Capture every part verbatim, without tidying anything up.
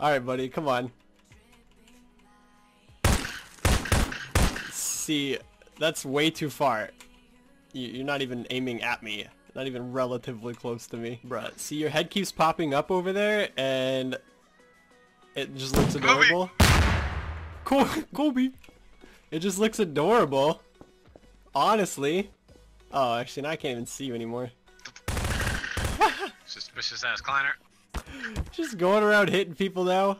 Alright, buddy, come on. See, that's way too far. You're not even aiming at me. Not even relatively close to me. Bruh, see, your head keeps popping up over there, and it just looks adorable. Kobe! Kobe! It just looks adorable. Honestly. Oh, actually, now I can't even see you anymore. Suspicious ass Kleiner. Just going around hitting people now.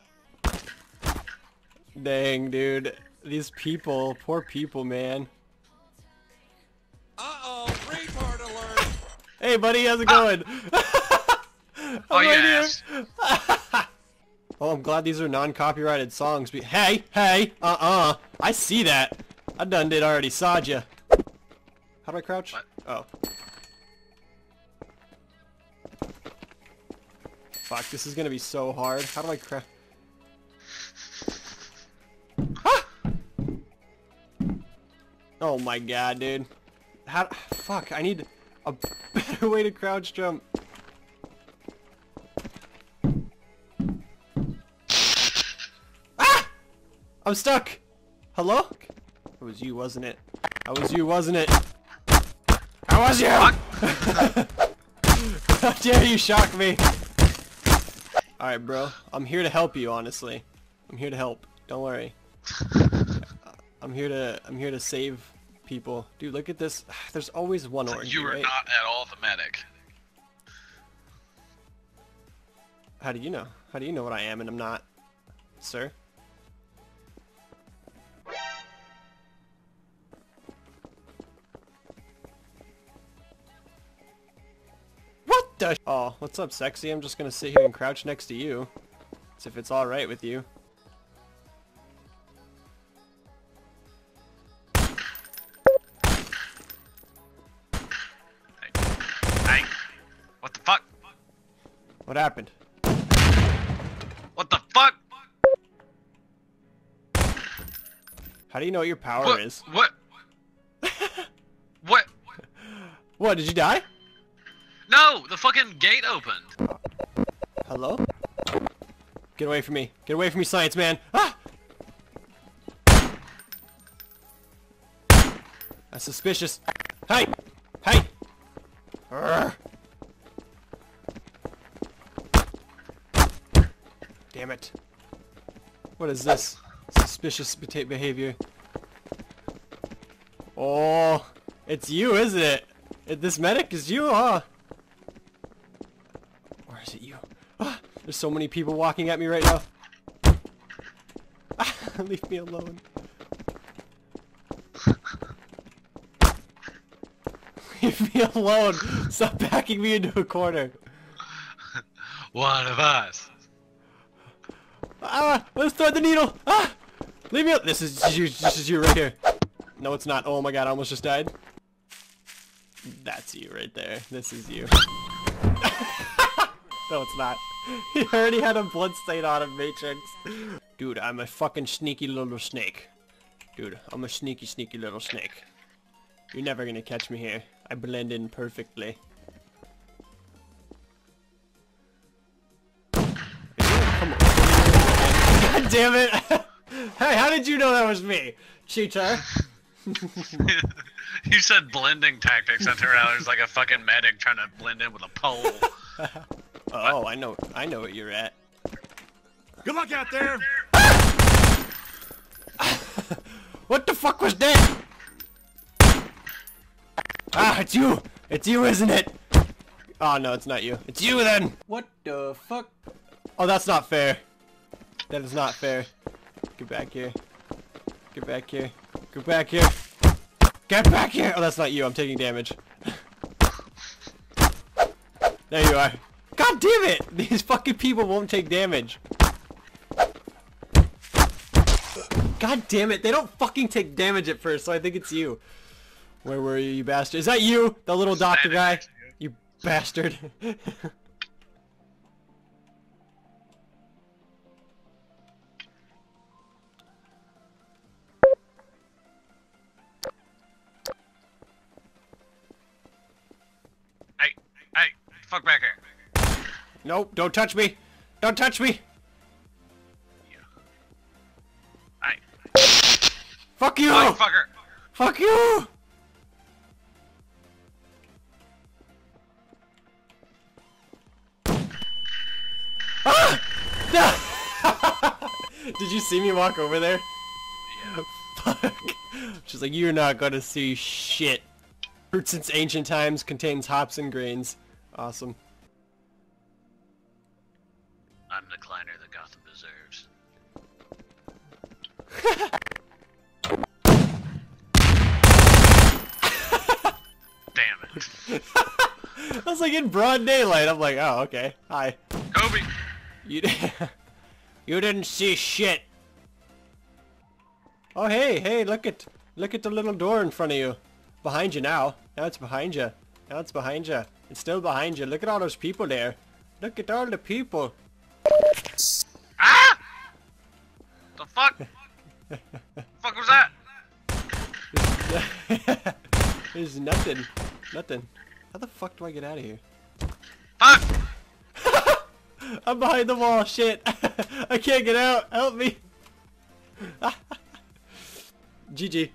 Dang, dude. These people. Poor people, man. Uh-oh, retard alert! Hey, buddy, how's it going? Ah. I'm oh, yes. Right. Oh, I'm glad these are non-copyrighted songs. Be hey, hey, uh-uh. I see that. I done did already saw ya. How do I crouch? What? Oh. Fuck, this is gonna be so hard. How do I crouch? Ah! Oh my god, dude. How? Fuck, I need a better way to crouch jump. Ah! I'm stuck! Hello? It was you, wasn't it? I was you, wasn't it? I was you! How dare you shock me! Alright, bro. I'm here to help you, honestly. I'm here to help. Don't worry. I'm here to I'm here to save people. Dude, look at this. There's always one organ. You are right? Not at all the medic. How do you know? How do you know what I am and I'm not? Sir? Oh, what's up, sexy? I'm just gonna sit here and crouch next to you. As if it's alright with you. Hey. Hey. What the fuck? What happened? What the fuck? How do you know what your power what? is? What? What? What, did you die? No! The fucking gate opened! Hello? Get away from me. Get away from me, science man! Ah! That's suspicious. Hey! Hey! Urgh. Damn it. What is this? Suspicious behavior. Oh, it's you, isn't it? This medic is you, huh? Is it you? Oh, there's so many people walking at me right now. Leave me alone. Leave me alone. Stop backing me into a corner. One of us. Ah! Let's throw the needle. Ah! Leave me. This is you. This is you right here. No, it's not. Oh my god! I almost just died. That's you right there. This is you. No, it's not. He already had a blood stain on him, Matrix. Dude, I'm a fucking sneaky little snake. Dude, I'm a sneaky, sneaky little snake. You're never gonna catch me here. I blend in perfectly. God damn it! Hey, how did you know that was me, cheater? You said blending tactics, and turned out it was like a fucking medic trying to blend in with a pole. Oh, I know, I know what you're at. Good luck out there! What the fuck was that? Ah, it's you! It's you, isn't it? Oh, no, it's not you. It's you, then! What the fuck? Oh, that's not fair. That is not fair. Get back here. Get back here. Get back here. Get back here! Oh, that's not you. I'm taking damage. There you are. God damn it! These fucking people won't take damage. God damn it! They don't fucking take damage at first, so I think it's you. Where were you, you bastard? Is that you, the little doctor guy? You bastard! Hey, hey, fuck back here! Nope, don't touch me! Don't touch me! Fuck you! Oh, fucker. Fuck you! Ah! Did you see me walk over there? Yeah. Fuck. She's like, you're not gonna see shit. Fruit since ancient times, contains hops and grains. Awesome. I'm the Kleiner that Gotham deserves. Damn it. I was like in broad daylight. I'm like, oh, okay. Hi. Kobe. You, you didn't see shit. Oh, hey, hey, look at, look at the little door in front of you. Behind you now. Now it's behind you. Now it's behind you. It's still behind you. Look at all those people there. Look at all the people. Ah! The fuck? The fuck was that? There's nothing. Nothing. How the fuck do I get out of here? Fuck! I'm behind the wall, shit! I can't get out! Help me! G G.